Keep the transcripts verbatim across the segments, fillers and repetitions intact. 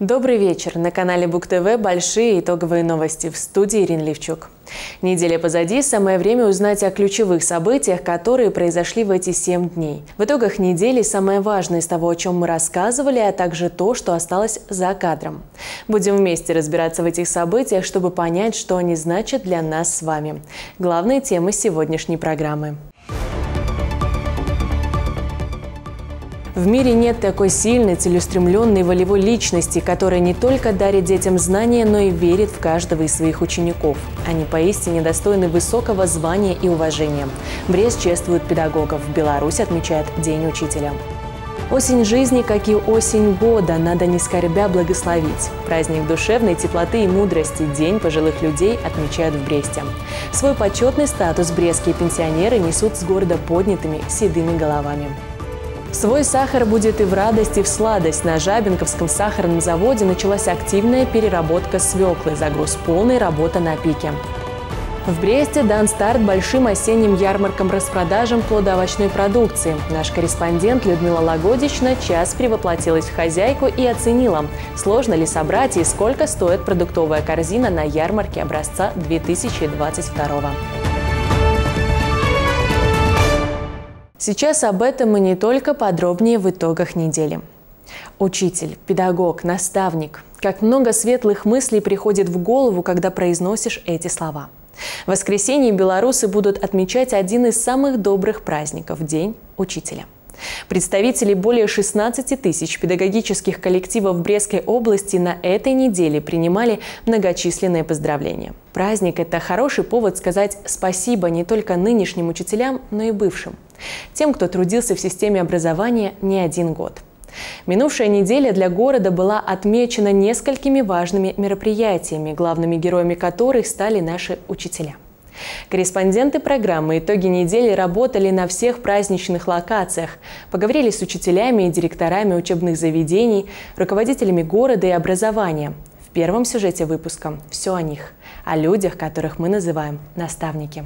Добрый вечер. На канале Буг-ТВ большие итоговые новости. В студии Ирина Левчук. Неделя позади, самое время узнать о ключевых событиях, которые произошли в эти семь дней. В итогах недели самое важное из того, о чем мы рассказывали, а также то, что осталось за кадром. Будем вместе разбираться в этих событиях, чтобы понять, что они значат для нас с вами. Главные темы сегодняшней программы. В мире нет такой сильной, целеустремленной, волевой личности, которая не только дарит детям знания, но и верит в каждого из своих учеников. Они поистине достойны высокого звания и уважения. Брест чествует педагогов, Беларусь отмечает День учителя. Осень жизни, как и осень года, надо не скорбя благословить. Праздник душевной теплоты и мудрости, День пожилых людей отмечают в Бресте. Свой почетный статус брестские пенсионеры несут с гордо поднятыми седыми головами. Свой сахар будет и в радость, и в сладость. На Жабинковском сахарном заводе началась активная переработка свеклы. Загруз полный, работа на пике. В Бресте дан старт большим осенним ярмаркам-распродажам плодоовощной продукции. Наш корреспондент Людмила Логодич на час превоплотилась в хозяйку и оценила, сложно ли собрать и сколько стоит продуктовая корзина на ярмарке образца две тысячи двадцать второго. Сейчас об этом и не только, подробнее в итогах недели. Учитель, педагог, наставник. Как много светлых мыслей приходит в голову, когда произносишь эти слова. В воскресенье белорусы будут отмечать один из самых добрых праздников – День учителя. Представители более шестнадцати тысяч педагогических коллективов Брестской области на этой неделе принимали многочисленные поздравления. Праздник – это хороший повод сказать спасибо не только нынешним учителям, но и бывшим. Тем, кто трудился в системе образования не один год. Минувшая неделя для города была отмечена несколькими важными мероприятиями, главными героями которых стали наши учителя. Корреспонденты программы «Итоги недели» работали на всех праздничных локациях, поговорили с учителями и директорами учебных заведений, руководителями города и образования. В первом сюжете выпуска все о них, о людях, которых мы называем наставники.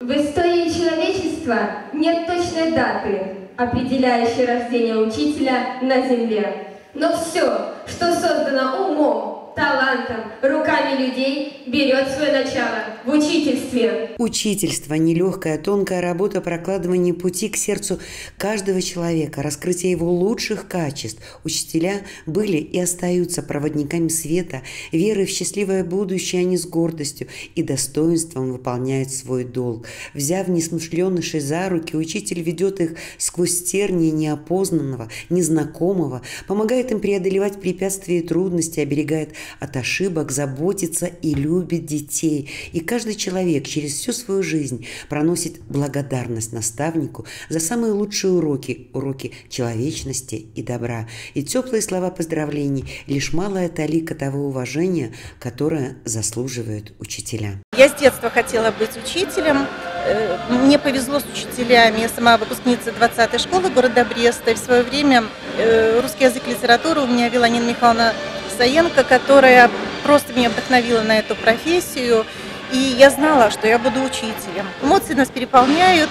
В истории человечества нет точной даты, определяющей рождение учителя на земле. Но все, что создано умом, талантом, руками людей берет свое начало в учительстве. Учительство – нелегкая, тонкая работа прокладывания пути к сердцу каждого человека, раскрытия его лучших качеств. Учителя были и остаются проводниками света, веры в счастливое будущее, они с гордостью и достоинством выполняют свой долг. Взяв несмышленышей за руки, учитель ведет их сквозь тернии неопознанного, незнакомого, помогает им преодолевать препятствия и трудности, оберегает от ошибок, заботится и любит детей. И каждый человек через всю свою жизнь проносит благодарность наставнику за самые лучшие уроки, уроки человечности и добра. И теплые слова поздравлений – лишь малая талика того уважения, которое заслуживают учителя. Я с детства хотела быть учителем. Мне повезло с учителями. Я сама выпускница двадцатой школы города Бреста. И в свое время русский язык и литературу у меня вела Нина Михайловна Саенко, которая просто меня вдохновила на эту профессию, и я знала, что я буду учителем. Эмоции нас переполняют,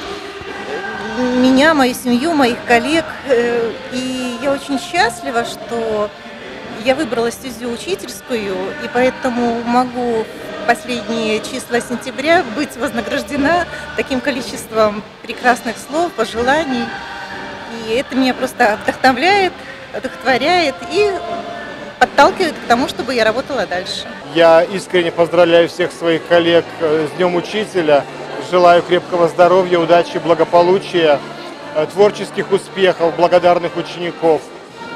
меня, мою семью, моих коллег, и я очень счастлива, что я выбрала стезю учительскую, и поэтому могу в последние числа сентября быть вознаграждена таким количеством прекрасных слов, пожеланий, и это меня просто вдохновляет, одухотворяет и подталкивает к тому, чтобы я работала дальше. Я искренне поздравляю всех своих коллег с Днем Учителя. Желаю крепкого здоровья, удачи, благополучия, творческих успехов, благодарных учеников.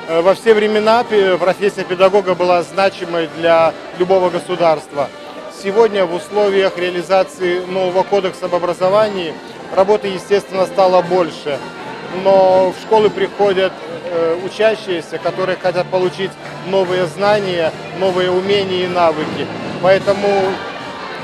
Во все времена профессия педагога была значимой для любого государства. Сегодня в условиях реализации нового кодекса об образовании работы, естественно, стало больше. Но в школы приходят учащиеся, которые хотят получить новые знания, новые умения и навыки. Поэтому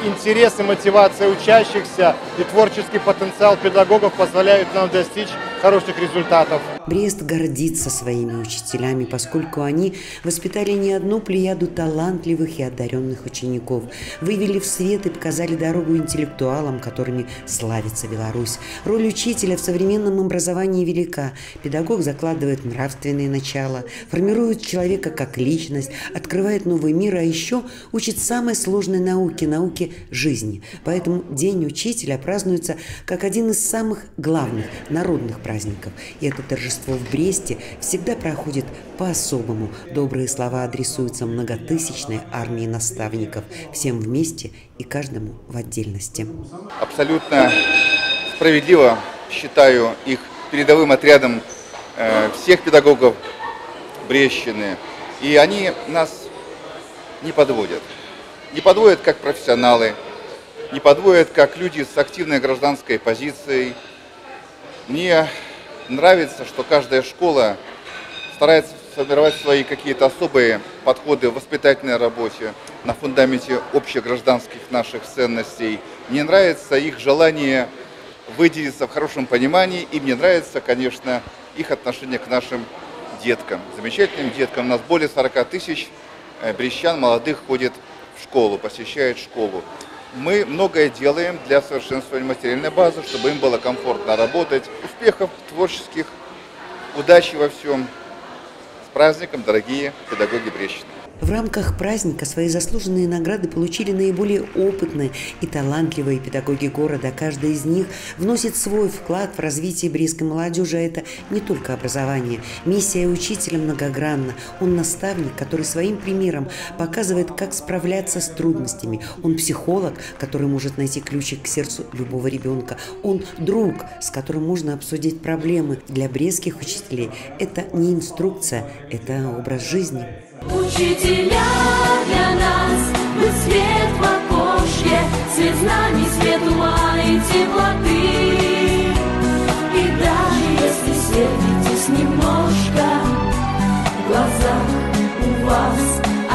интерес и мотивация учащихся и творческий потенциал педагогов позволяют нам достичь хороших результатов. Брест гордится своими учителями, поскольку они воспитали не одну плеяду талантливых и одаренных учеников, вывели в свет и показали дорогу интеллектуалам, которыми славится Беларусь. Роль учителя в современном образовании велика. Педагог закладывает нравственные начала, формирует человека как личность, открывает новый мир, а еще учит самой сложной науке – науке жизни. Поэтому День учителя празднуется как один из самых главных народных праздников. И это торжество в Бресте всегда проходит по-особому. Добрые слова адресуются многотысячной армии наставников. Всем вместе и каждому в отдельности. Абсолютно справедливо считаю их передовым отрядом всех педагогов Брестщины. И они нас не подводят. Не подводят как профессионалы, не подводят как люди с активной гражданской позицией. Мне нравится, что каждая школа старается сформировать свои какие-то особые подходы в воспитательной работе на фундаменте общегражданских наших ценностей. Мне нравится их желание выделиться в хорошем понимании, и мне нравится, конечно, их отношение к нашим деткам, замечательным деткам. У нас более сорока тысяч брестчан молодых ходит в школу, посещает школу. Мы многое делаем для совершенствования материальной базы, чтобы им было комфортно работать. Успехов творческих, удачи во всем. С праздником, дорогие педагоги Брестщины! В рамках праздника свои заслуженные награды получили наиболее опытные и талантливые педагоги города. Каждый из них вносит свой вклад в развитие брестской молодежи. Это не только образование. Миссия учителя многогранна. Он наставник, который своим примером показывает, как справляться с трудностями. Он психолог, который может найти ключик к сердцу любого ребенка. Он друг, с которым можно обсудить проблемы. Для брестских учителей это не инструкция, это образ жизни. Учителя для нас, мы свет в окошке, свет знаний, свет ума и теплоты. И даже если сердитесь немножко, в глазах у вас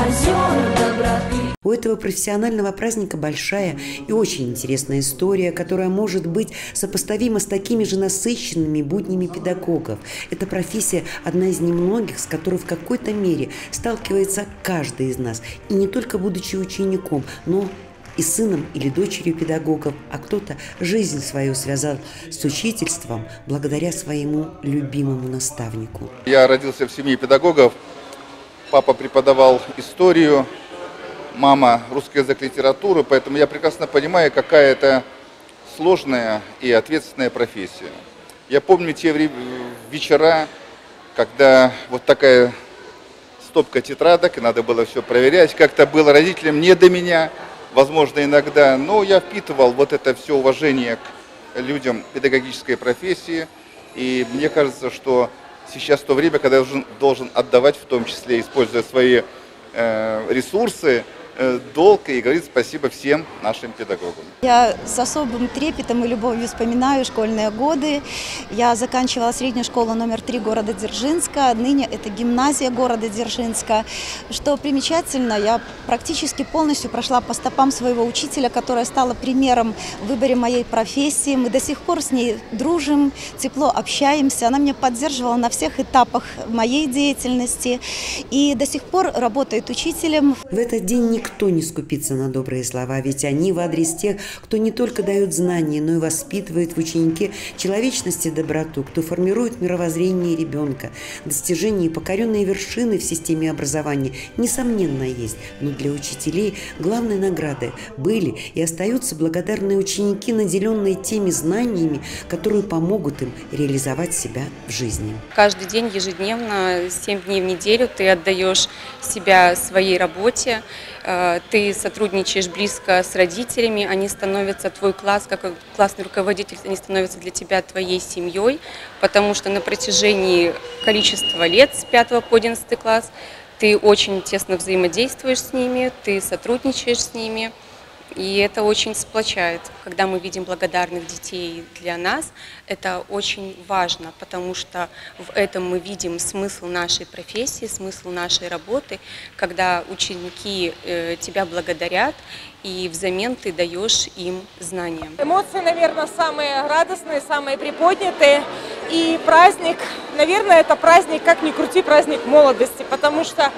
озера доброты. У этого профессионального праздника большая и очень интересная история, которая может быть сопоставима с такими же насыщенными буднями педагогов. Эта профессия одна из немногих, с которой в какой-то мере сталкивается каждый из нас. И не только будучи учеником, но и сыном или дочерью педагогов, а кто-то жизнь свою связал с учительством благодаря своему любимому наставнику. Я родился в семье педагогов. Папа преподавал историю. Мама русский язык, литературы, поэтому я прекрасно понимаю, какая это сложная и ответственная профессия. Я помню те вечера, когда вот такая стопка тетрадок, и надо было все проверять, как-то было родителям не до меня, возможно, иногда, но я впитывал вот это все уважение к людям педагогической профессии, и мне кажется, что сейчас то время, когда я должен, должен отдавать, в том числе, используя свои э, ресурсы, долг и говорит спасибо всем нашим педагогам. Я с особым трепетом и любовью вспоминаю школьные годы. Я заканчивала среднюю школу номер три города Дзержинска. Ныне это гимназия города Дзержинска. Что примечательно, я практически полностью прошла по стопам своего учителя, которая стала примером в выборе моей профессии. Мы до сих пор с ней дружим, тепло общаемся. Она меня поддерживала на всех этапах моей деятельности и до сих пор работает учителем. В этот день никто Кто не скупится на добрые слова, ведь они в адрес тех, кто не только дает знания, но и воспитывает в ученике человечность и доброту, кто формирует мировоззрение ребенка. Достижения и покоренные вершины в системе образования, несомненно, есть, но для учителей главной наградой были и остаются благодарные ученики, наделенные теми знаниями, которые помогут им реализовать себя в жизни. Каждый день, ежедневно, семь дней в неделю ты отдаешь себя своей работе. Ты сотрудничаешь близко с родителями, они становятся твой класс, как классный руководитель, они становятся для тебя твоей семьей, потому что на протяжении количества лет с пятого по одиннадцатый класс ты очень тесно взаимодействуешь с ними, ты сотрудничаешь с ними, и это очень сплочает. Когда мы видим благодарных детей для нас, это очень важно, потому что в этом мы видим смысл нашей профессии, смысл нашей работы, когда ученики тебя благодарят, и взамен ты даешь им знания. Эмоции, наверное, самые радостные, самые приподнятые. И праздник, наверное, это праздник, как ни крути, праздник молодости, потому что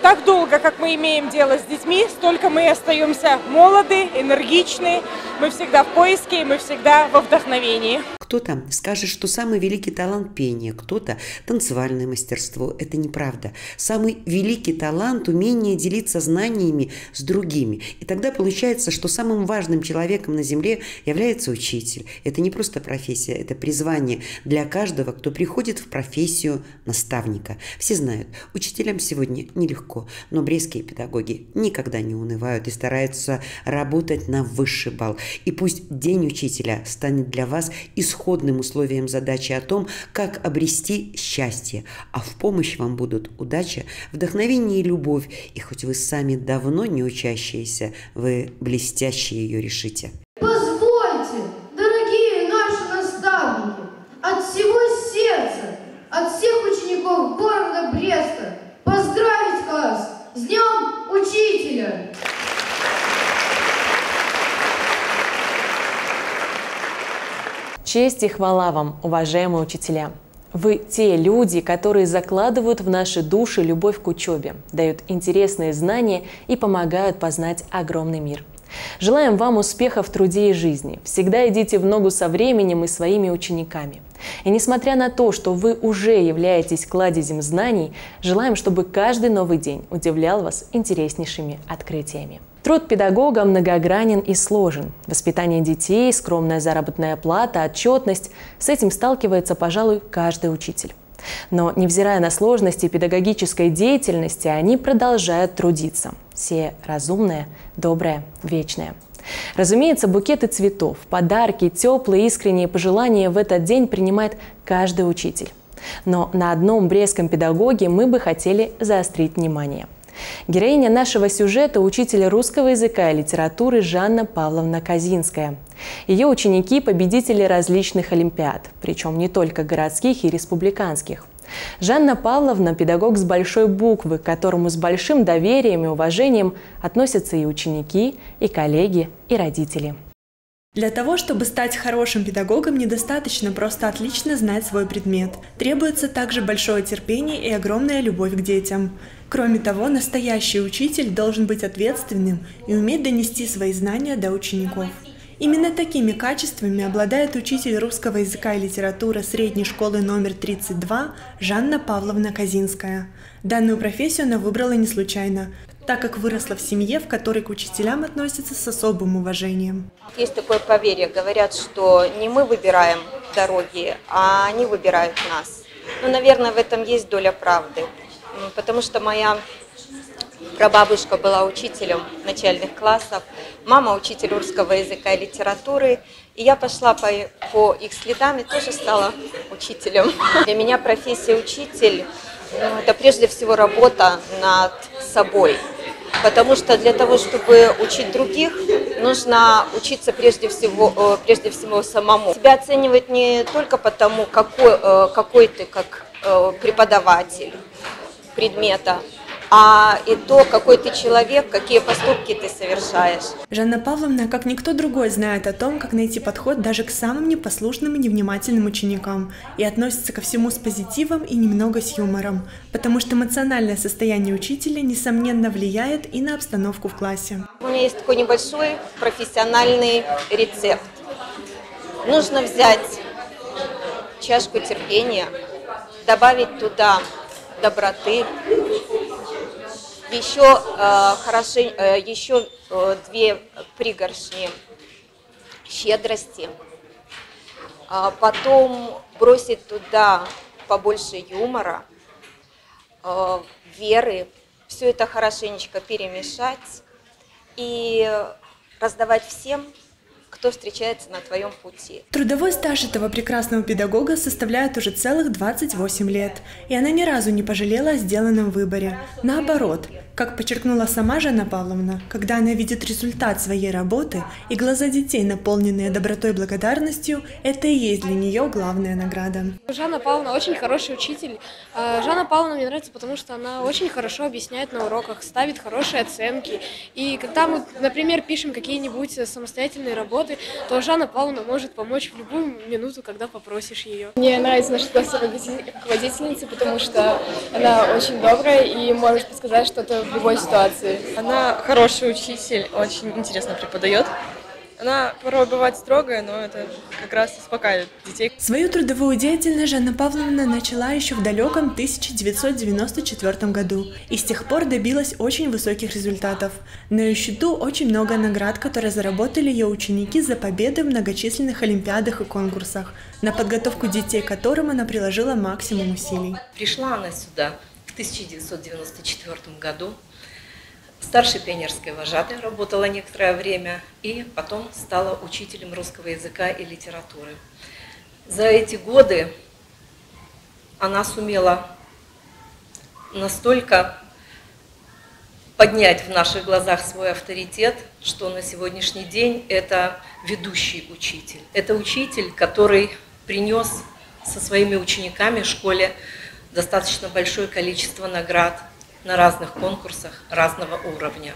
так долго, как мы имеем дело с детьми, столько мы остаемся молоды, энергичны, мы всегда в поиске, мы всегда во вдохновении. Кто-то скажет, что самый великий талант – пение, кто-то – танцевальное мастерство. Это неправда. Самый великий талант – умение делиться знаниями с другими. И тогда получается, что самым важным человеком на земле является учитель. Это не просто профессия, это призвание для каждого, кто приходит в профессию наставника. Все знают, учителям сегодня нелегко. Но брестские педагоги никогда не унывают и стараются работать на высший балл. И пусть День учителя станет для вас исходным условием задачи о том, как обрести счастье. А в помощь вам будут удача, вдохновение и любовь. И хоть вы сами давно не учащиеся, вы блестяще ее решите. Позвольте, дорогие наши наставники, от всего сердца, от всех учеников города Бреста, поздравить вас с Днем Учителя! Честь и хвала вам, уважаемые учителя! Вы те люди, которые закладывают в наши души любовь к учебе, дают интересные знания и помогают познать огромный мир. Желаем вам успеха в труде и жизни. Всегда идите в ногу со временем и своими учениками. И несмотря на то, что вы уже являетесь кладезем знаний, желаем, чтобы каждый новый день удивлял вас интереснейшими открытиями. Труд педагога многогранен и сложен. Воспитание детей, скромная заработная плата, отчетность – с этим сталкивается, пожалуй, каждый учитель. Но, невзирая на сложности педагогической деятельности, они продолжают трудиться. Все разумное, доброе, вечное. Разумеется, букеты цветов, подарки, теплые, искренние пожелания в этот день принимает каждый учитель. Но на одном брестском педагоге мы бы хотели заострить внимание. Героиня нашего сюжета – учитель русского языка и литературы Жанна Павловна Козинская. Ее ученики – победители различных олимпиад, причем не только городских и республиканских. Жанна Павловна – педагог с большой буквы, к которому с большим доверием и уважением относятся и ученики, и коллеги, и родители. Для того, чтобы стать хорошим педагогом, недостаточно просто отлично знать свой предмет. Требуется также большое терпение и огромная любовь к детям. Кроме того, настоящий учитель должен быть ответственным и уметь донести свои знания до учеников. Именно такими качествами обладает учитель русского языка и литературы средней школы номер тридцать два Жанна Павловна Козинская. Данную профессию она выбрала не случайно, так как выросла в семье, в которой к учителям относятся с особым уважением. Есть такое поверье, говорят, что не мы выбираем дороги, а они выбирают нас. Ну, наверное, в этом есть доля правды, потому что моя прабабушка была учителем начальных классов, мама учитель русского языка и литературы, и я пошла по, по их следам и тоже стала учителем. Для меня профессия учитель ну, – это прежде всего работа над собой, потому что для того, чтобы учить других, нужно учиться прежде всего, прежде всего самому. Себя оценивать не только потому, какой, какой ты как преподаватель предмета, а и то, какой ты человек, какие поступки ты совершаешь. Жанна Павловна, как никто другой, знает о том, как найти подход даже к самым непослушным и невнимательным ученикам, и относится ко всему с позитивом и немного с юмором, потому что эмоциональное состояние учителя, несомненно, влияет и на обстановку в классе. У меня есть такой небольшой профессиональный рецепт. Нужно взять чашку терпения, добавить туда доброты, еще, э, хорошо, э, еще э, две пригоршни щедрости, э, потом бросить туда побольше юмора, э, веры, все это хорошенечко перемешать и раздавать всем, кто встречается на твоем пути. Трудовой стаж этого прекрасного педагога составляет уже целых двадцать восемь лет. И она ни разу не пожалела о сделанном выборе. Наоборот, как подчеркнула сама Жанна Павловна, когда она видит результат своей работы и глаза детей, наполненные добротой и благодарностью, это и есть для нее главная награда. Жанна Павловна очень хороший учитель. Жанна Павловна мне нравится, потому что она очень хорошо объясняет на уроках, ставит хорошие оценки. И когда мы, например, пишем какие-нибудь самостоятельные работы, работы, то Жанна Павловна может помочь в любую минуту, когда попросишь ее. Мне нравится наша классовая руководительница, потому что она очень добрая и может подсказать что-то в любой ситуации. Она хороший учитель, очень интересно преподает. Она порой бывает строгая, но это как раз успокаивает детей. Свою трудовую деятельность Жанна Павловна начала еще в далеком тысяча девятьсот девяносто четвёртом году и с тех пор добилась очень высоких результатов. На ее счету очень много наград, которые заработали ее ученики за победы в многочисленных олимпиадах и конкурсах, на подготовку детей к которым она приложила максимум усилий. Пришла она сюда в тысяча девятьсот девяносто четвёртом году. Старшей пионерской вожатой работала некоторое время и потом стала учителем русского языка и литературы. За эти годы она сумела настолько поднять в наших глазах свой авторитет, что на сегодняшний день это ведущий учитель. Это учитель, который принес со своими учениками в школе достаточно большое количество наград на разных конкурсах разного уровня.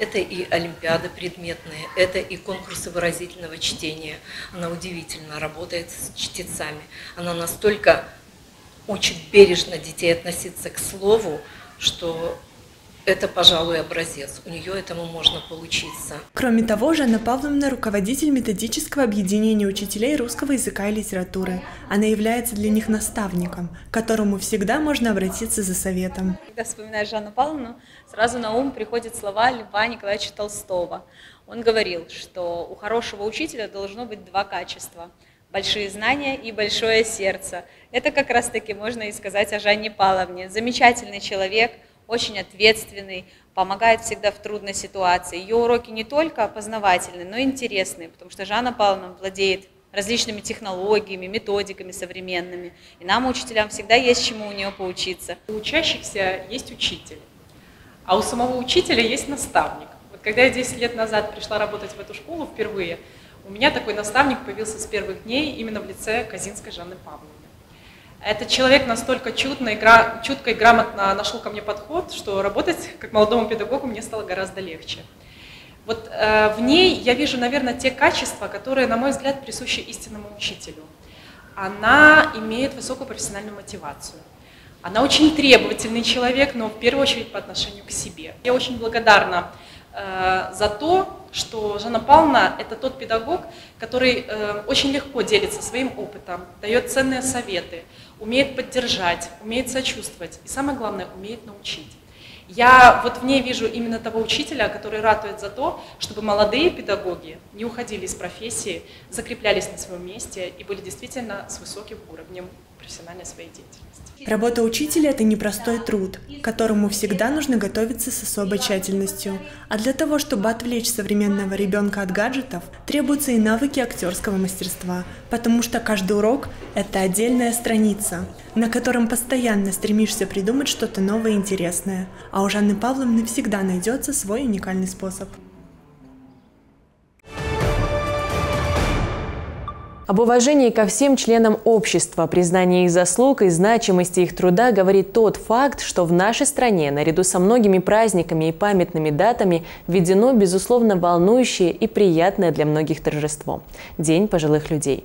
Это и олимпиады предметные, это и конкурсы выразительного чтения. Она удивительно работает с чтецами. Она настолько учит бережно детей относиться к слову, что это, пожалуй, образец. У нее этому можно поучиться. Кроме того, Жанна Павловна – руководитель методического объединения учителей русского языка и литературы. Она является для них наставником, к которому всегда можно обратиться за советом. Когда вспоминаешь Жанну Павловну, сразу на ум приходят слова Льва Николаевича Толстого. Он говорил, что у хорошего учителя должно быть два качества – большие знания и большое сердце. Это как раз-таки можно и сказать о Жанне Павловне. Замечательный человек, очень ответственный, помогает всегда в трудной ситуации. Ее уроки не только познавательные, но и интересные, потому что Жанна Павловна владеет различными технологиями, методиками современными. И нам, учителям, всегда есть чему у нее поучиться. У учащихся есть учитель, а у самого учителя есть наставник. Вот когда я десять лет назад пришла работать в эту школу впервые, у меня такой наставник появился с первых дней именно в лице Козинской Жанны Павловны. Этот человек настолько чутно и гра... чутко и грамотно нашел ко мне подход, что работать как молодому педагогу мне стало гораздо легче. Вот э, в ней я вижу, наверное, те качества, которые, на мой взгляд, присущи истинному учителю. Она имеет высокую профессиональную мотивацию. Она очень требовательный человек, но в первую очередь по отношению к себе. Я очень благодарна э, за то, что Жанна Павловна – это тот педагог, который э, очень легко делится своим опытом, дает ценные советы, умеет поддержать, умеет сочувствовать и, самое главное, умеет научить. Я вот в ней вижу именно того учителя, который ратует за то, чтобы молодые педагоги не уходили из профессии, закреплялись на своем месте и были действительно с высоким уровнем профессиональной своей деятельности. Работа учителя – это непростой труд, к которому всегда нужно готовиться с особой тщательностью. А для того, чтобы отвлечь современного ребенка от гаджетов, требуются и навыки актерского мастерства, потому что каждый урок – это отдельная страница, на котором постоянно стремишься придумать что-то новое и интересное. А у Жанны Павловны всегда найдется свой уникальный способ. Об уважении ко всем членам общества, признании их заслуг и значимости их труда говорит тот факт, что в нашей стране наряду со многими праздниками и памятными датами введено, безусловно, волнующее и приятное для многих торжество – День пожилых людей.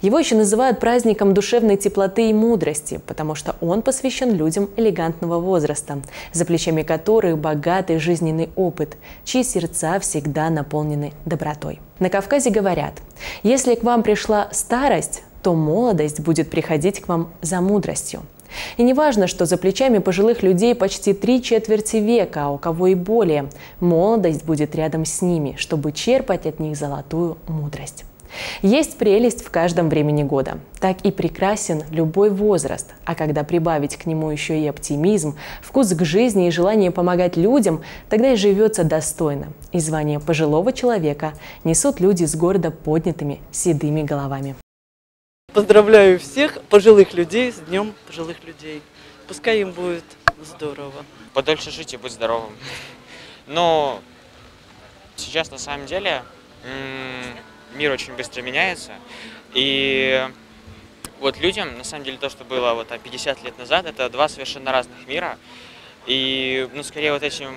Его еще называют праздником душевной теплоты и мудрости, потому что он посвящен людям элегантного возраста, за плечами которых богатый жизненный опыт, чьи сердца всегда наполнены добротой. На Кавказе говорят, если к вам пришла старость, то молодость будет приходить к вам за мудростью. И не важно, что за плечами пожилых людей почти три четверти века, а у кого и более, молодость будет рядом с ними, чтобы черпать от них золотую мудрость. Есть прелесть в каждом времени года. Так и прекрасен любой возраст. А когда прибавить к нему еще и оптимизм, вкус к жизни и желание помогать людям, тогда и живется достойно. И звание пожилого человека несут люди с гордо поднятыми седыми головами. Поздравляю всех пожилых людей с Днем пожилых людей. Пускай им будет здорово. Подольше жить и быть здоровым. Но сейчас на самом деле... мир очень быстро меняется, и вот людям, на самом деле, то, что было вот там пятьдесят лет назад, это два совершенно разных мира, и, ну, скорее вот этим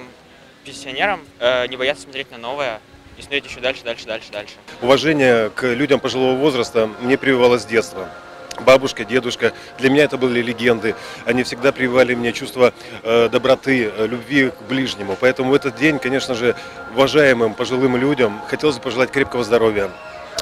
пенсионерам э, не боятся смотреть на новое, и смотреть еще дальше, дальше, дальше, дальше. Уважение к людям пожилого возраста мне прививалось с детства. Бабушка, дедушка, для меня это были легенды. Они всегда прививали мне чувство э, доброты, любви к ближнему. Поэтому в этот день, конечно же, уважаемым пожилым людям хотелось бы пожелать крепкого здоровья,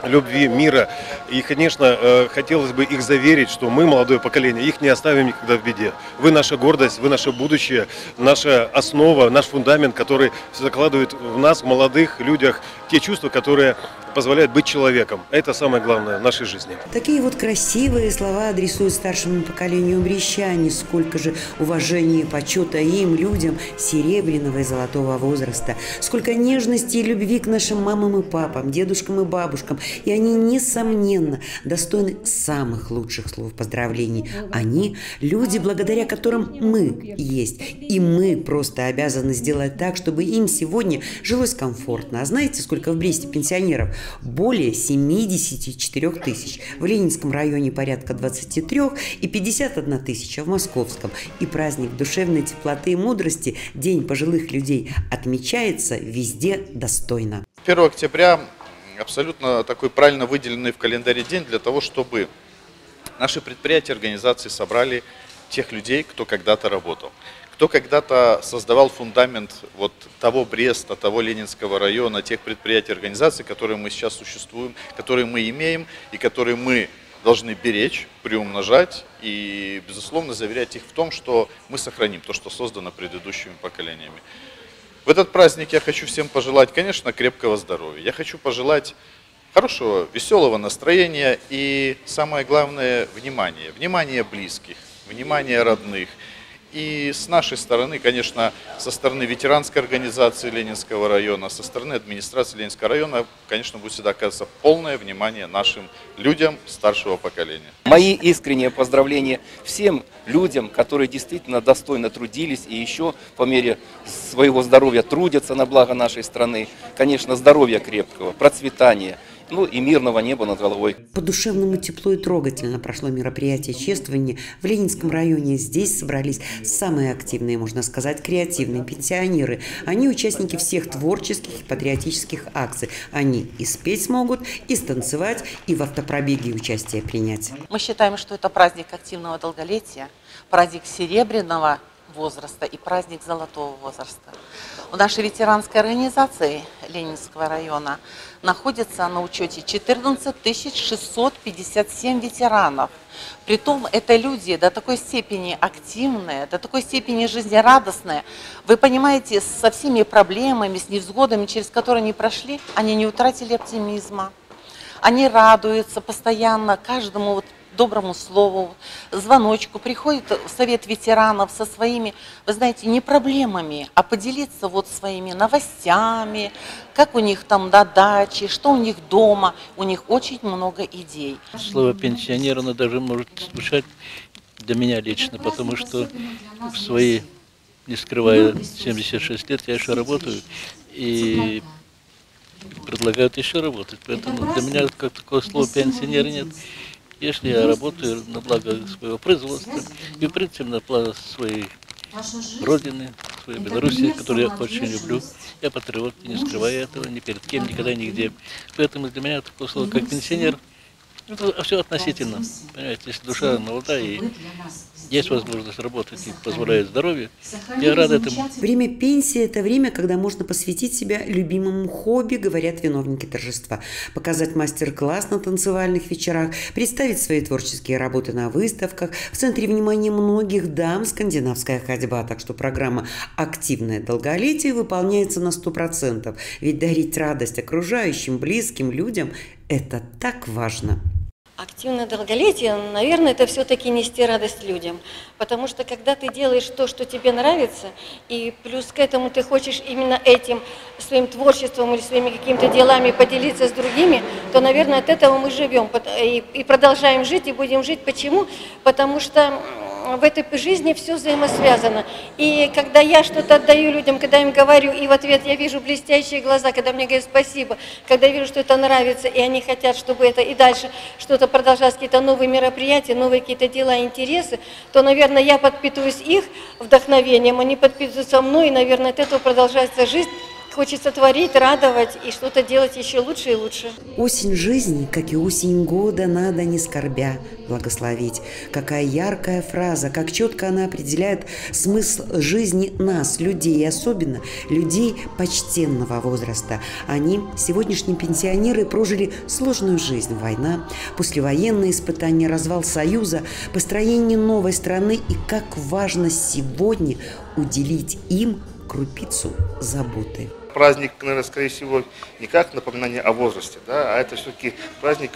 любви, мира. И, конечно, э, хотелось бы их заверить, что мы, молодое поколение, их не оставим никогда в беде. Вы наша гордость, вы наше будущее, наша основа, наш фундамент, который закладывает в нас, в молодых людях, те чувства, которые позволяют быть человеком. Это самое главное в нашей жизни. Такие вот красивые слова адресуют старшему поколению брещане. Сколько же уважения и почета им, людям серебряного и золотого возраста. Сколько нежности и любви к нашим мамам и папам, дедушкам и бабушкам. И они, несомненно, достойны самых лучших слов поздравлений. Они – люди, благодаря которым мы есть. И мы просто обязаны сделать так, чтобы им сегодня жилось комфортно. А знаете, сколько в Бресте пенсионеров? Более семидесяти четырёх тысяч. В Ленинском районе порядка двадцати трёх и пятидесяти одной тысячи в Московском. И праздник душевной теплоты и мудрости, День пожилых людей, отмечается везде достойно. первого октября абсолютно такой правильно выделенный в календаре день для того, чтобы наши предприятия, организации собрали тех людей, кто когда-то работал, кто когда-то создавал фундамент вот того Бреста, того Ленинского района, тех предприятий, организаций, которые мы сейчас существуем, которые мы имеем и которые мы должны беречь, приумножать и, безусловно, заверять их в том, что мы сохраним то, что создано предыдущими поколениями. В этот праздник я хочу всем пожелать, конечно, крепкого здоровья. Я хочу пожелать хорошего, веселого настроения и, самое главное, внимания. Внимание близких, внимание родных. И с нашей стороны, конечно, со стороны ветеранской организации Ленинского района, со стороны администрации Ленинского района, конечно, будет всегда оказываться полное внимание нашим людям старшего поколения. Мои искренние поздравления всем людям, которые действительно достойно трудились и еще по мере своего здоровья трудятся на благо нашей страны. Конечно, здоровья крепкого, процветания. Ну и мирного неба над головой. По-душевному тепло и трогательно прошло мероприятие чествования в Ленинском районе. Здесь собрались самые активные, можно сказать, креативные пенсионеры. Они участники всех творческих и патриотических акций. Они и спеть смогут, и станцевать, и в автопробеге участие принять. Мы считаем, что это праздник активного долголетия, праздник серебряного возраста и праздник золотого возраста. В нашей ветеранской организации Ленинского района находится на учете четырнадцать тысяч шестьсот пятьдесят семь ветеранов. Притом это люди до такой степени активные, до такой степени жизнерадостные. Вы понимаете, со всеми проблемами, с невзгодами, через которые они прошли, они не утратили оптимизма. Они радуются постоянно каждому вот доброму слову, звоночку, приходит в совет ветеранов со своими, вы знаете, не проблемами, а поделиться вот своими новостями, как у них там на даче, что у них дома, у них очень много идей. Слово пенсионер, оно даже может звучать для меня лично, потому что в свои, не скрывая, семьдесят шесть лет я еще работаю, и предлагают еще работать, поэтому для меня как такого слова пенсионера нет. Если я работаю на благо своего производства и, в принципе, на благо своей родины, своей Белоруссии, которую я очень люблю, я патриот, не скрываю этого ни перед кем, никогда, нигде. Поэтому для меня такое слово, как пенсионер, это все относительно. Понимаете, если душа молодая и есть возможность работать и позволяет здоровье, я рад этому. Время пенсии – это время, когда можно посвятить себя любимому хобби, говорят виновники торжества. Показать мастер-класс на танцевальных вечерах, представить свои творческие работы на выставках. В центре внимания многих дам скандинавская ходьба, так что программа «Активное долголетие» выполняется на сто процентов. Ведь дарить радость окружающим, близким людям – это так важно. Активное долголетие, наверное, это все-таки нести радость людям. Потому что когда ты делаешь то, что тебе нравится, и плюс к этому ты хочешь именно этим, своим творчеством или своими какими-то делами поделиться с другими, то, наверное, от этого мы живем и продолжаем жить, и будем жить. Почему? Потому что в этой жизни все взаимосвязано. И когда я что-то отдаю людям, когда им говорю, и в ответ я вижу блестящие глаза, когда мне говорят спасибо, когда я вижу, что это нравится, и они хотят, чтобы это и дальше что-то продолжалось, какие-то новые мероприятия, новые какие-то дела, интересы, то, наверное, я подпитываюсь их вдохновением, они подпитываются мной, и, наверное, от этого продолжается жизнь. Хочется творить, радовать и что-то делать еще лучше и лучше. Осень жизни, как и осень года, надо не скорбя благословить. Какая яркая фраза, как четко она определяет смысл жизни нас, людей, и особенно людей почтенного возраста. Они, сегодняшние пенсионеры, прожили сложную жизнь. Война, послевоенные испытания, развал Союза, построение новой страны. И как важно сегодня уделить им крупицу заботы. Праздник, наверное, скорее всего, не как напоминание о возрасте, да, а это все-таки праздник,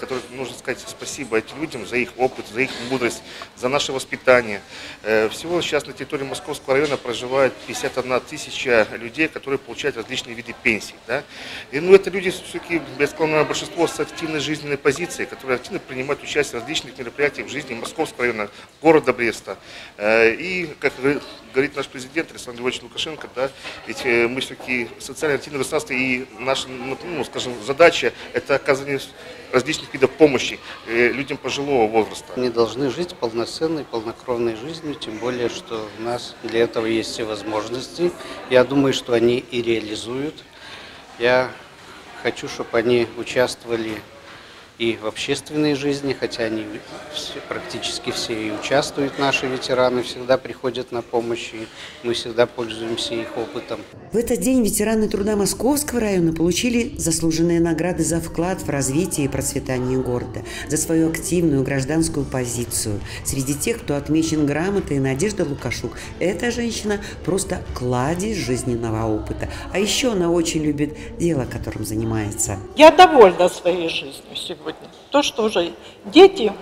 который нужно сказать спасибо этим людям за их опыт, за их мудрость, за наше воспитание. Всего сейчас на территории Московского района проживает пятьдесят одна тысяча людей, которые получают различные виды пенсий. Да. И, ну, это люди, все-таки, я сказал, наверное, большинство с активной жизненной позицией, которые активно принимают участие в различных мероприятиях в жизни Московского района, города Бреста. И, как говорит наш президент Александр Иванович Лукашенко, да, ведь мы все-таки социальное активное государство, и наша, ну, скажем, задача – это оказание различных видов помощи людям пожилого возраста. Они должны жить полноценной, полнокровной жизнью, тем более, что у нас для этого есть все возможности. Я думаю, что они и реализуют. Я хочу, чтобы они участвовали и в общественной жизни, хотя они все, практически все и участвуют, наши ветераны всегда приходят на помощь, и мы всегда пользуемся их опытом. В этот день ветераны труда Московского района получили заслуженные награды за вклад в развитие и процветание города, за свою активную гражданскую позицию. Среди тех, кто отмечен грамотой, Надежда Лукашук. Эта женщина просто кладезь жизненного опыта. А еще она очень любит дело, которым занимается. Я довольна своей жизнью сегодня. То, что уже дети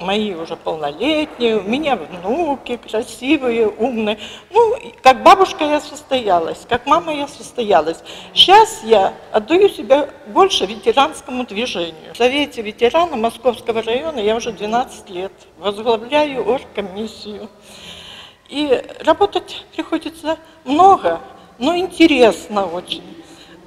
мои уже полнолетние, у меня внуки красивые, умные. Ну, как бабушка я состоялась, как мама я состоялась. Сейчас я отдаю себя больше ветеранскому движению. В Совете ветерана Московского района я уже двенадцать лет возглавляю оргкомиссию. И работать приходится много, но интересно очень.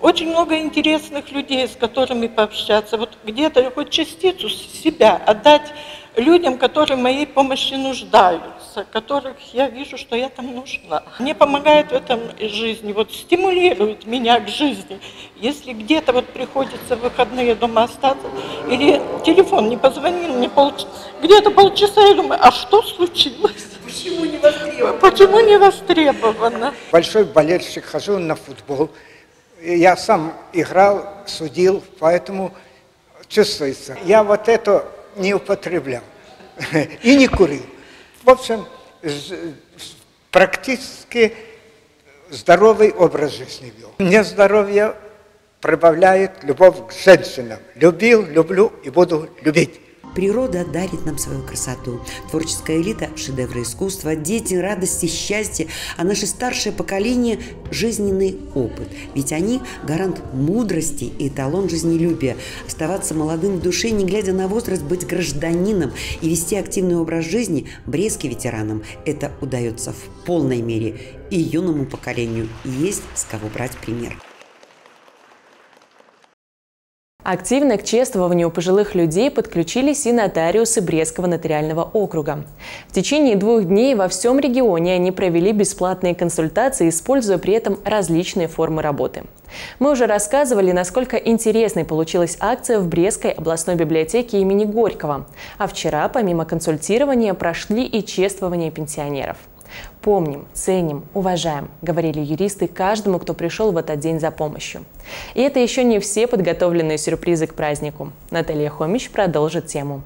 Очень много интересных людей, с которыми пообщаться, вот где-то хоть частицу себя отдать людям, которые моей помощи нуждаются, которых я вижу, что я там нужна. Мне помогает в этом жизни, вот стимулирует меня к жизни. Если где-то вот приходится в выходные дома остаться, или телефон не позвонил мне полчаса, где-то полчаса, я думаю, а что случилось? Почему не востребовано? Почему не востребовано? Большой болельщик, хожу на футбол. Я сам играл, судил, поэтому чувствуется. Я вот это не употреблял и не курил. В общем, практически здоровый образ жизни вел. Мне здоровье прибавляет любовь к женщинам. Любил, люблю и буду любить. Природа дарит нам свою красоту. Творческая элита – шедевры искусства, дети – радости, счастье, а наше старшее поколение – жизненный опыт. Ведь они – гарант мудрости и эталон жизнелюбия. Оставаться молодым в душе, не глядя на возраст, быть гражданином и вести активный образ жизни брестским ветеранам. Это удается в полной мере. И юному поколению есть с кого брать пример. Активно к чествованию пожилых людей подключились и нотариусы Брестского нотариального округа. В течение двух дней во всем регионе они провели бесплатные консультации, используя при этом различные формы работы. Мы уже рассказывали, насколько интересной получилась акция в Брестской областной библиотеке имени Горького. А вчера, помимо консультирования, прошли и чествование пенсионеров. «Помним, ценим, уважаем», – говорили юристы каждому, кто пришел в этот день за помощью. И это еще не все подготовленные сюрпризы к празднику. Наталья Хомич продолжит тему.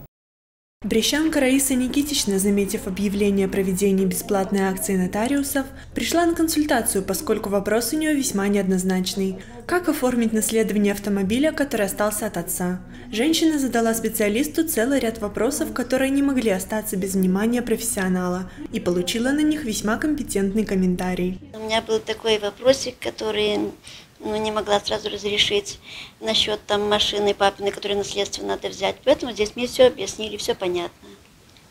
Брещанка Раиса Никитична, заметив объявление о проведении бесплатной акции нотариусов, пришла на консультацию, поскольку вопрос у нее весьма неоднозначный. Как оформить наследование автомобиля, который остался от отца? Женщина задала специалисту целый ряд вопросов, которые не могли остаться без внимания профессионала, и получила на них весьма компетентный комментарий. У меня был такой вопросик, который... Ну, не могла сразу разрешить насчет там машины папиной, которую наследство надо взять. Поэтому здесь мне все объяснили, все понятно,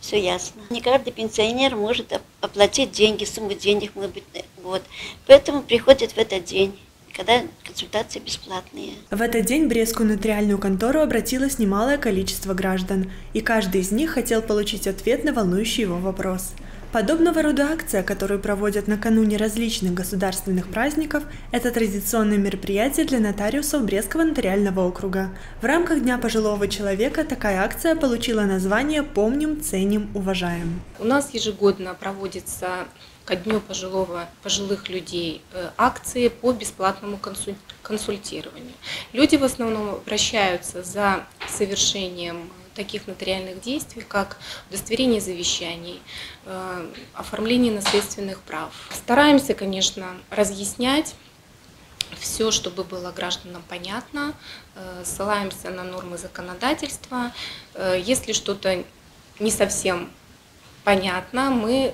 все ясно. Не каждый пенсионер может оплатить деньги, сумму денег, может быть, вот. Поэтому приходит в этот день, когда консультации бесплатные. В этот день в Брестскую нотариальную контору обратилось немалое количество граждан, и каждый из них хотел получить ответ на волнующий его вопрос. Подобного рода акция, которую проводят накануне различных государственных праздников, это традиционное мероприятие для нотариусов Брестского нотариального округа. В рамках Дня пожилого человека такая акция получила название «Помним, ценим, уважаем». У нас ежегодно проводится ко Дню пожилого, пожилых людей акции по бесплатному консультированию. Люди в основном обращаются за совершением таких нотариальных действий, как удостоверение завещаний, оформление наследственных прав. Стараемся, конечно, разъяснять все, чтобы было гражданам понятно, ссылаемся на нормы законодательства. Если что-то не совсем понятно, мы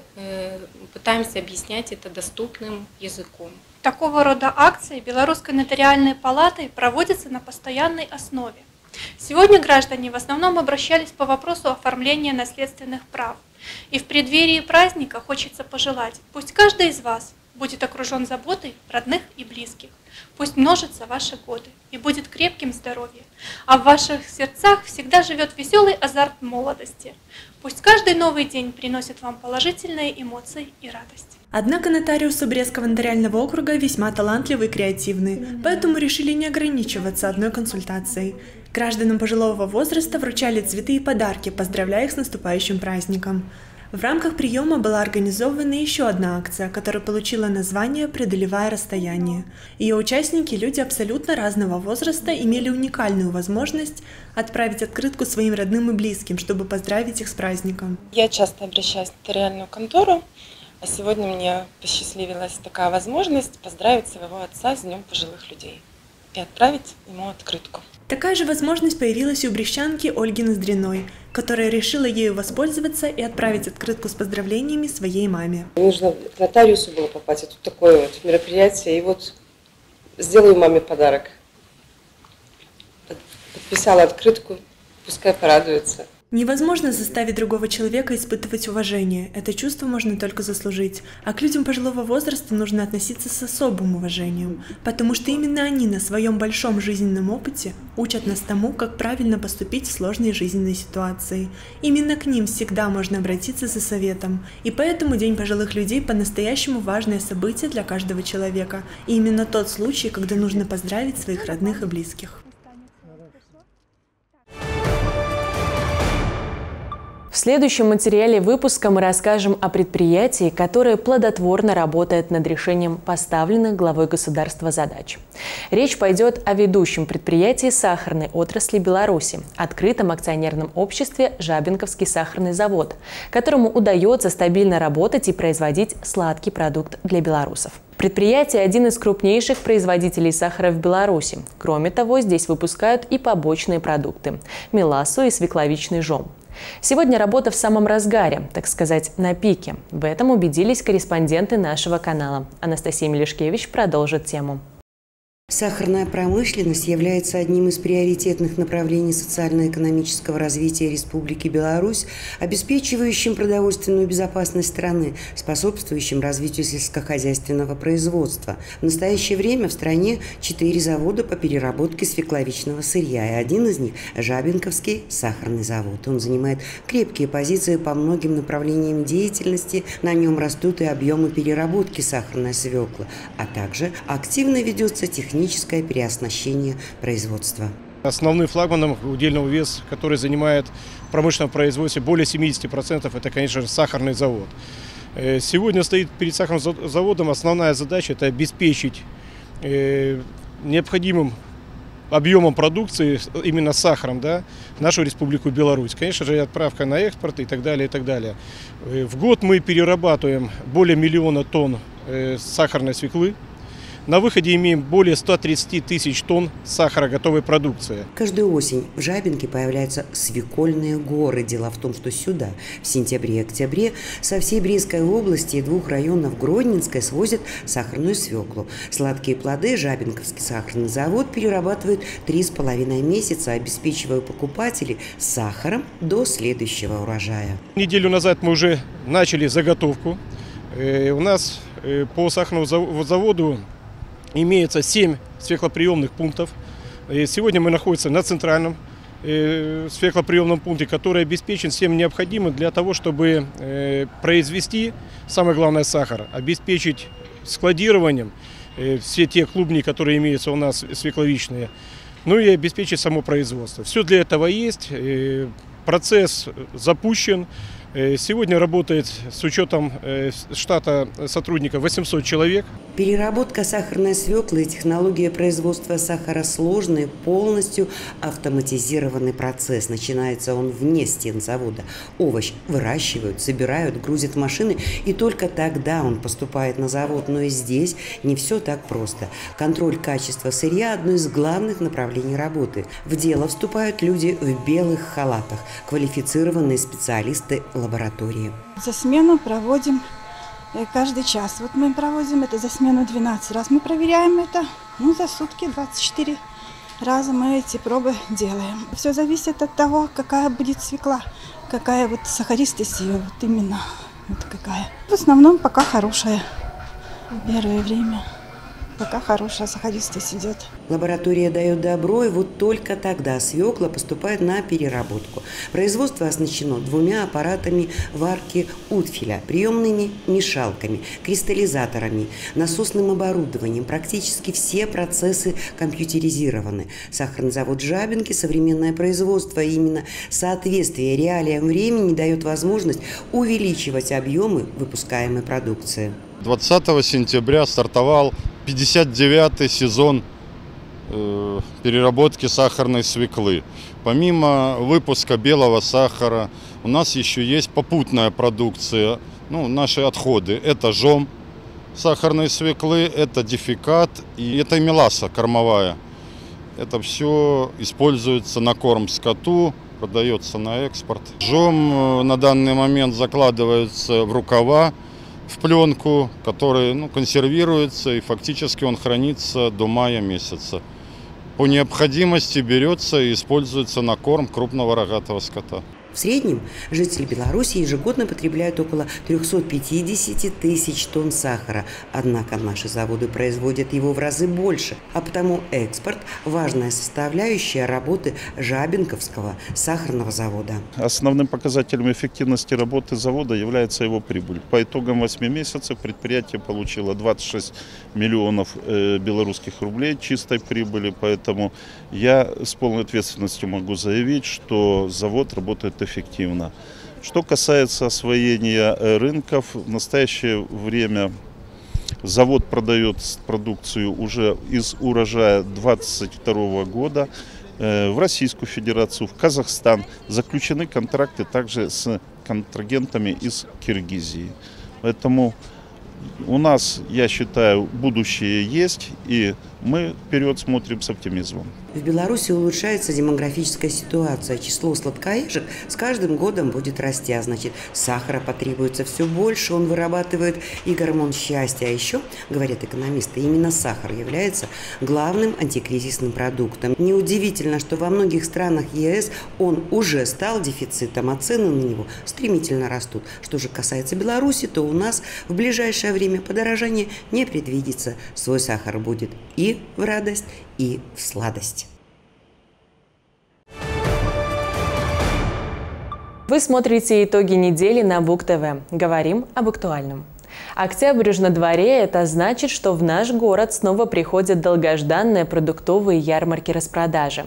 пытаемся объяснять это доступным языком. Такого рода акции Белорусской нотариальной палатой проводятся на постоянной основе. Сегодня граждане в основном обращались по вопросу оформления наследственных прав. И в преддверии праздника хочется пожелать, пусть каждый из вас будет окружен заботой родных и близких, пусть множатся ваши годы и будет крепким здоровье, а в ваших сердцах всегда живет веселый азарт молодости. Пусть каждый новый день приносит вам положительные эмоции и радость. Однако нотариусы Брестского нотариального округа весьма талантливы и креативны, поэтому решили не ограничиваться одной консультацией. Гражданам пожилого возраста вручали цветы и подарки, поздравляя их с наступающим праздником. В рамках приема была организована еще одна акция, которая получила название «Преодолевая расстояние». Ее участники, люди абсолютно разного возраста, имели уникальную возможность отправить открытку своим родным и близким, чтобы поздравить их с праздником. Я часто обращаюсь в нотариальную контору. А сегодня мне посчастливилась такая возможность поздравить своего отца с Днем пожилых людей и отправить ему открытку. Такая же возможность появилась и у брещанки Ольги Ноздриной, которая решила ею воспользоваться и отправить открытку с поздравлениями своей маме. Нужно к нотариусу было попасть, а тут такое вот мероприятие, и вот сделаю маме подарок. Подписала открытку, пускай порадуется. Невозможно заставить другого человека испытывать уважение. Это чувство можно только заслужить. А к людям пожилого возраста нужно относиться с особым уважением, потому что именно они на своем большом жизненном опыте учат нас тому, как правильно поступить в сложной жизненной ситуации. Именно к ним всегда можно обратиться за советом. И поэтому День пожилых людей по-настоящему важное событие для каждого человека. И именно тот случай, когда нужно поздравить своих родных и близких. В следующем материале выпуска мы расскажем о предприятии, которое плодотворно работает над решением поставленных главой государства задач. Речь пойдет о ведущем предприятии сахарной отрасли Беларуси, открытом акционерном обществе «Жабинковский сахарный завод», которому удается стабильно работать и производить сладкий продукт для белорусов. Предприятие – один из крупнейших производителей сахара в Беларуси. Кроме того, здесь выпускают и побочные продукты – мелассу и свекловичный жом. Сегодня работа в самом разгаре, так сказать, на пике. В этом убедились корреспонденты нашего канала. Анастасия Мелишкевич продолжит тему. Сахарная промышленность является одним из приоритетных направлений социально-экономического развития Республики Беларусь, обеспечивающим продовольственную безопасность страны, способствующим развитию сельскохозяйственного производства. В настоящее время в стране четыре завода по переработке свекловичного сырья, и один из них – Жабинковский сахарный завод. Он занимает крепкие позиции по многим направлениям деятельности, на нем растут и объемы переработки сахарной свеклы, а также активно ведется техническая техническое переоснащение производства. Основным флагманом удельного вес, который занимает в промышленном производстве более семидесяти процентов, это, конечно же, сахарный завод. Сегодня стоит перед сахарным заводом основная задача – это обеспечить необходимым объемом продукции, именно сахаром, да, нашу Республику Беларусь. Конечно же, отправка на экспорт и так далее, и так далее. В год мы перерабатываем более миллиона тонн сахарной свеклы. На выходе имеем более ста тридцати тысяч тонн сахара готовой продукции. Каждую осень в Жабинке появляются свекольные горы. Дело в том, что сюда в сентябре и октябре со всей Брестской области и двух районов Гродненской свозят сахарную свеклу. Сладкие плоды Жабинковский сахарный завод перерабатывает три с половиной месяца, обеспечивая покупателей сахаром до следующего урожая. Неделю назад мы уже начали заготовку. У нас по сахарному заводу имеется семь свеклоприемных пунктов. Сегодня мы находимся на центральном в свеклоприемном пункте, который обеспечен всем необходимым для того, чтобы произвести, самое главное, сахар, обеспечить складированием все те клубни, которые имеются у нас свекловичные, ну и обеспечить само производство. Все для этого есть, процесс запущен. Сегодня работает с учетом штата сотрудников восемьсот человек. Переработка сахарной свеклы и технология производства сахара сложный, полностью автоматизированный процесс. Начинается он вне стен завода. Овощ выращивают, собирают, грузят в машины, и только тогда он поступает на завод. Но и здесь не все так просто. Контроль качества сырья – одно из главных направлений работы. В дело вступают люди в белых халатах, квалифицированные специалисты лаборатории. За смену проводим каждый час. Вот мы проводим это за смену двенадцать раз. Мы проверяем это, ну, за сутки двадцать четыре раза мы эти пробы делаем. Все зависит от того, какая будет свекла, какая вот сахаристость ее, вот именно, вот какая. В основном пока хорошая, первое время. Пока хорошая сахаристость идет. Лаборатория дает добро, и вот только тогда свекла поступает на переработку. Производство оснащено двумя аппаратами варки утфеля, приемными мешалками, кристаллизаторами, насосным оборудованием. Практически все процессы компьютеризированы. Сахарный завод Жабинки – современное производство. Именно соответствие реалиям времени дает возможность увеличивать объемы выпускаемой продукции. двадцатого сентября стартовал пятьдесят девятый сезон э, переработки сахарной свеклы. Помимо выпуска белого сахара, у нас еще есть попутная продукция, ну, наши отходы. Это жом сахарной свеклы, это дефекат и это меласа кормовая. Это все используется на корм скоту, продается на экспорт. Жом на данный момент закладывается в рукава, в пленку, который, ну, консервируется, и фактически он хранится до мая месяца. По необходимости берется и используется на корм крупного рогатого скота. В среднем жители Беларуси ежегодно потребляют около трёхсот пятидесяти тысяч тонн сахара. Однако наши заводы производят его в разы больше. А потому экспорт – важная составляющая работы Жабинковского сахарного завода. Основным показателем эффективности работы завода является его прибыль. По итогам восьми месяцев предприятие получило двадцать шесть миллионов белорусских рублей чистой прибыли. Поэтому я с полной ответственностью могу заявить, что завод работает эффективно. Что касается освоения рынков, в настоящее время завод продает продукцию уже из урожая две тысячи двадцать второго года в Российскую Федерацию, в Казахстан. Заключены контракты также с контрагентами из Киргизии. Поэтому у нас, я считаю, будущее есть, и мы вперед смотрим с оптимизмом. В Беларуси улучшается демографическая ситуация. Число сладкоежек с каждым годом будет расти, а значит, сахара потребуется все больше. Он вырабатывает и гормон счастья. А еще, говорят экономисты, именно сахар является главным антикризисным продуктом. Неудивительно, что во многих странах ЕС он уже стал дефицитом, а цены на него стремительно растут. Что же касается Беларуси, то у нас в ближайшее время подорожание не предвидится. Свой сахар будет и И в радость, и в сладость. Вы смотрите итоги недели на Буг-ТВ. Говорим об актуальном. Октябрь уж на дворе, это значит, что в наш город снова приходят долгожданные продуктовые ярмарки-распродажи.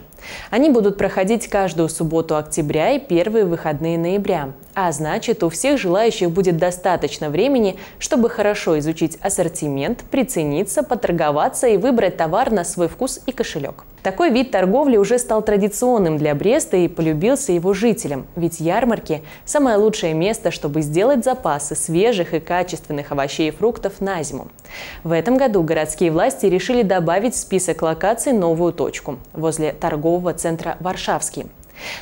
Они будут проходить каждую субботу октября и первые выходные ноября. А значит, у всех желающих будет достаточно времени, чтобы хорошо изучить ассортимент, прицениться, поторговаться и выбрать товар на свой вкус и кошелек. Такой вид торговли уже стал традиционным для Бреста и полюбился его жителям, ведь ярмарки – самое лучшее место, чтобы сделать запасы свежих и качественных овощей и фруктов на зиму. В этом году городские власти решили добавить в список локаций новую точку – возле торгового центра «Варшавский».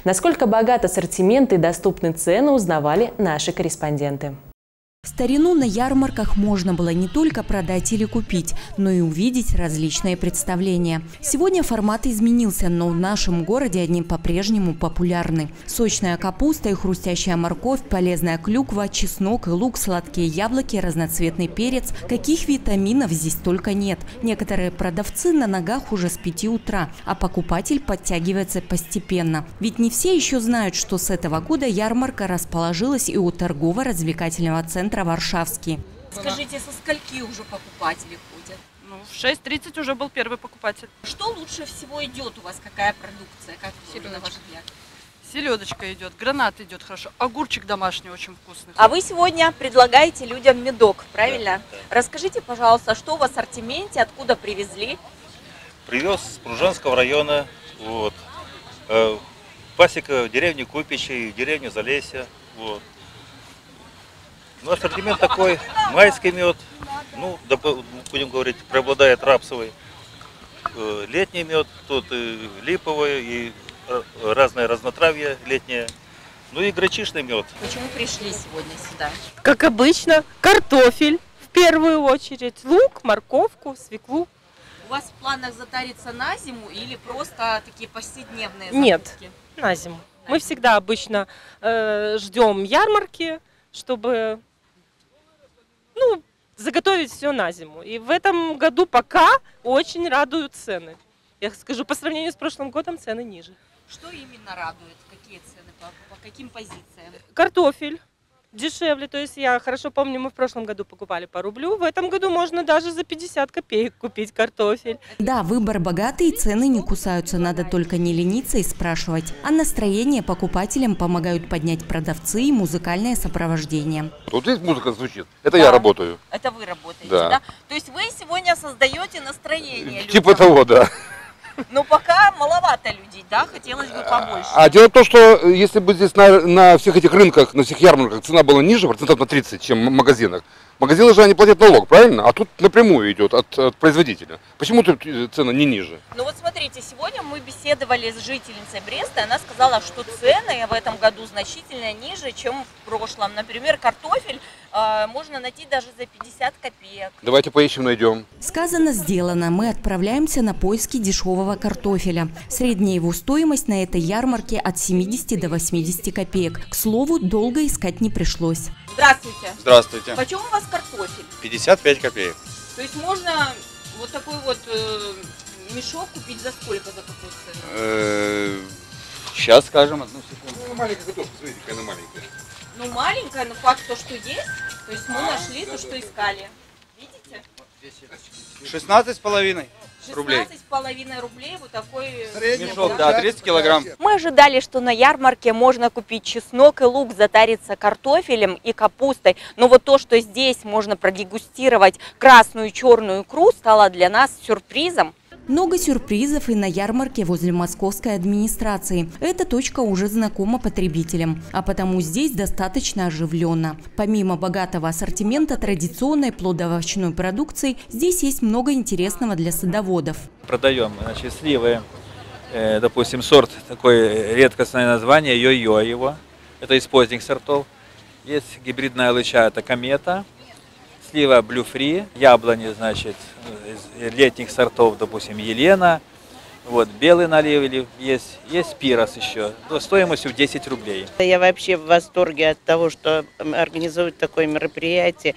Насколько богат ассортимент и доступны цены, узнавали наши корреспонденты. Старину на ярмарках можно было не только продать или купить, но и увидеть различные представления. Сегодня формат изменился, но в нашем городе они по-прежнему популярны. Сочная капуста и хрустящая морковь, полезная клюква, чеснок и лук, сладкие яблоки, разноцветный перец. Каких витаминов здесь только нет. Некоторые продавцы на ногах уже с пяти утра, а покупатель подтягивается постепенно. Ведь не все еще знают, что с этого года ярмарка расположилась и у торгово-развлекательного центра «Варшавский». Скажите, со скольки уже покупатели ходят? Ну, в шесть тридцать уже был первый покупатель. Что лучше всего идет у вас? Какая продукция? Как на ваш взгляд? Селедочка идет, гранат идет хорошо, огурчик домашний очень вкусный. А вы сегодня предлагаете людям медок, правильно? Да, да. Расскажите, пожалуйста, что у вас в ассортименте, откуда привезли? Привез с Пруженского района, вот. Пасека в деревне Купичи, в деревню Залесья, вот. Ну, ассортимент такой, майский мед, ну, будем говорить, преобладает рапсовый, летний мед, тут и липовый, и разное разнотравье летнее, ну и гречишный мед. Почему пришли сегодня сюда? Как обычно, картофель в первую очередь, лук, морковку, свеклу. У вас в планах затариться на зиму или просто такие повседневные закупки? Нет, на зиму. Да. Мы всегда обычно э, ждем ярмарки, чтобы, ну, заготовить все на зиму. И в этом году пока очень радуют цены. Я скажу, по сравнению с прошлым годом цены ниже. Что именно радует? Какие цены? По, по каким позициям? Картофель дешевле. То есть я хорошо помню, мы в прошлом году покупали по рублю. В этом году можно даже за пятьдесят копеек купить картофель. Да, выбор богатый, цены не кусаются. Надо только не лениться и спрашивать. А настроение покупателям помогают поднять продавцы и музыкальное сопровождение. Вот здесь музыка звучит. Это да. Я работаю. Это вы работаете, да. да? То есть вы сегодня создаете настроение людям. Типа того, да. Но пока маловато людей, да, хотелось бы побольше. А дело в том, что если бы здесь на, на всех этих рынках, на всех ярмарках цена была ниже, процентов на тридцать, чем в магазинах, магазины же они платят налог, правильно? А тут напрямую идет от, от производителя. Почему тут цена не ниже? Ну вот смотрите, сегодня мы беседовали с жительницей Бреста, она сказала, что цены в этом году значительно ниже, чем в прошлом. Например, картофель э, можно найти даже за пятьдесят копеек. Давайте поищем, найдем. Сказано, сделано. Мы отправляемся на поиски дешевого картофеля. Средняя его стоимость на этой ярмарке от семидесяти до восьмидесяти копеек. К слову, долго искать не пришлось. Здравствуйте. Здравствуйте. Почем у вас картофель? пятьдесят пять копеек. То есть можно вот такой вот э, мешок купить за сколько, за какую цену? Э-э, сейчас скажем, одну секунду. Ну, маленькая картошка, смотрите, какая она маленькая. Ну, маленькая, но факт то, что есть. То есть мы а, нашли да, то, да, что да, искали. Видите? шестнадцать с половиной. шестнадцать с половиной рублей вот такой мешок, да, тридцать килограмм. Мы ожидали, что на ярмарке можно купить чеснок и лук, затариться картофелем и капустой. Но вот то, что здесь можно продегустировать красную и черную икру, стало для нас сюрпризом. Много сюрпризов и на ярмарке возле московской администрации. Эта точка уже знакома потребителям, а потому здесь достаточно оживленно. Помимо богатого ассортимента традиционной плодоовощной продукции, здесь есть много интересного для садоводов. Продаем, значит, сливы, э, допустим, сорт, такое редкостное название, йо-йо его, это из поздних сортов. Есть гибридная алыча, это комета. Слива блюфри, яблони, значит, из летних сортов, допустим, Елена, вот, белый налив есть, есть пирос еще, стоимостью в десять рублей. Я вообще в восторге от того, что организуют такое мероприятие,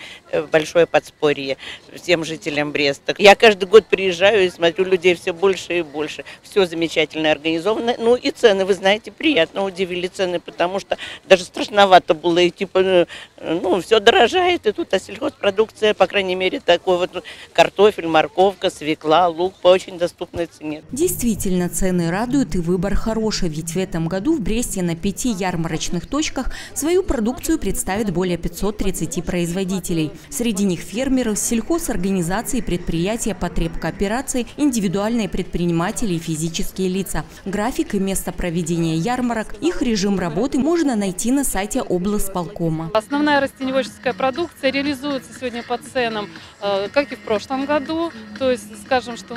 большое подспорье всем жителям Бреста. Я каждый год приезжаю и смотрю, людей все больше и больше, все замечательно организовано, ну и цены, вы знаете, приятно удивили цены, потому что даже страшновато было, и типа, ну, все дорожает, и тут а сельхозпродукция, по крайней мере, такой вот картофель, морковка, свекла, лук по очень доступной цене. Действительно, цены радуют и выбор хороший, ведь в этом году в Бресте на пяти ярмарочных точках свою продукцию представят более пятисот тридцати производителей. Среди них фермеры, сельхозорганизации, предприятия, потребкооперации, индивидуальные предприниматели и физические лица. График и место проведения ярмарок, их режим работы можно найти на сайте облсполкома. Основная растеневодческая продукция реализуется сегодня по ценам, как и в прошлом году, то есть, скажем, что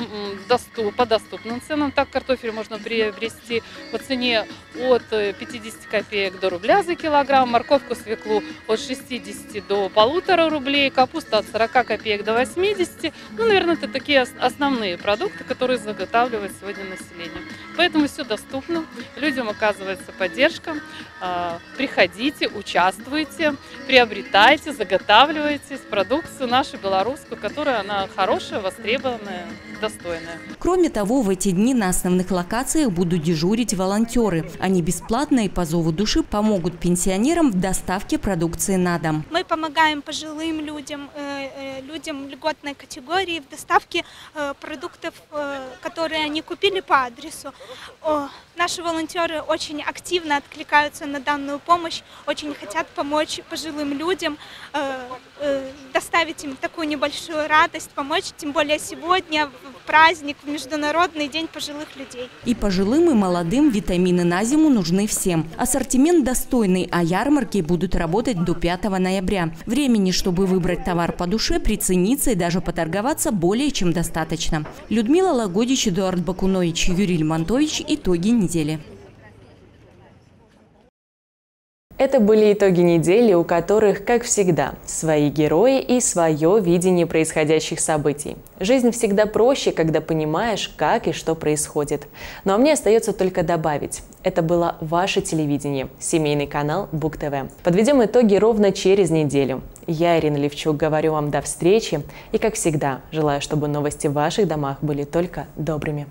по доступным ценам так картофель можно приобрести по цене от пятидесяти копеек до рубля за килограмм, морковку, свеклу от шестидесяти до полутора рублей, капуста от сорока копеек до восьмидесяти. Ну, наверное, это такие основные продукты, которые заготавливает сегодня население. Поэтому все доступно, людям оказывается поддержка. Приходите, участвуйте, приобретайте, заготавливайте продукцию нашу белорусскую, которая она хорошая, востребованная, достойная. Кроме того, в эти дни на основных локациях будут дежурить волонтеры. Они бесплатно и по зову души помогут пенсионерам в доставке продукции на дом. Мы помогаем пожилым людям, людям льготной категории в доставке продуктов, которые они купили по адресу. Наши волонтеры очень активно откликаются на данную помощь, очень хотят помочь пожилым людям, доставить им такую небольшую радость, помочь, тем более сегодня в праздник, в Международный день пожилых людей. И пожилым, и молодым витамины на зиму нужны всем. Ассортимент достойный, а ярмарки будут работать до пятого ноября. Времени, чтобы выбрать товар по душе, прицениться и даже поторговаться, более чем достаточно. Людмила Логодич, Эдуард Бакунович, Юрий Лемонтович. Итоги недели. Это были итоги недели, у которых, как всегда, свои герои и свое видение происходящих событий. Жизнь всегда проще, когда понимаешь, как и что происходит. Ну а мне остается только добавить. Это было ваше телевидение, семейный канал Буг-ТВ. Подведем итоги ровно через неделю. Я, Ирина Левчук, говорю вам до встречи и, как всегда, желаю, чтобы новости в ваших домах были только добрыми.